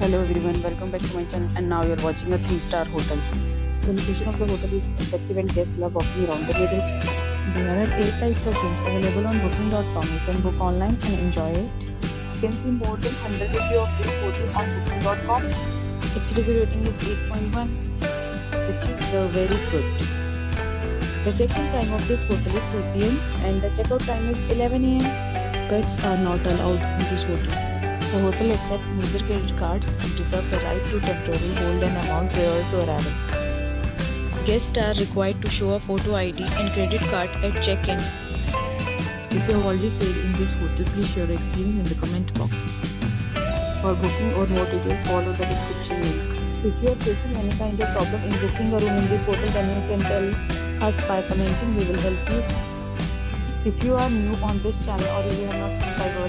Hello everyone, welcome back to my channel, and now you are watching a 3-star hotel. The location of the hotel is attractive and guests love walking around the neighborhood. There are 8 types of rooms available on booking.com. You can book online and enjoy it. You can see more than 100 reviews of this hotel on booking.com. Its review rating is 8.1, which is very good. The check-in time of this hotel is 2 p.m. and the checkout time is 11 a.m. Pets are not allowed in this hotel. The hotel accepts major credit cards and reserves the right to temporarily hold an amount prior to arrival. Guests are required to show a photo ID and credit card at check-in. If you have already stayed in this hotel, please share your experience in the comment box. For booking or more details, follow the description link. If you are facing any kind of problem in booking a room in this hotel, then you can tell us by commenting. We will help you. If you are new on this channel or if you have not subscribed our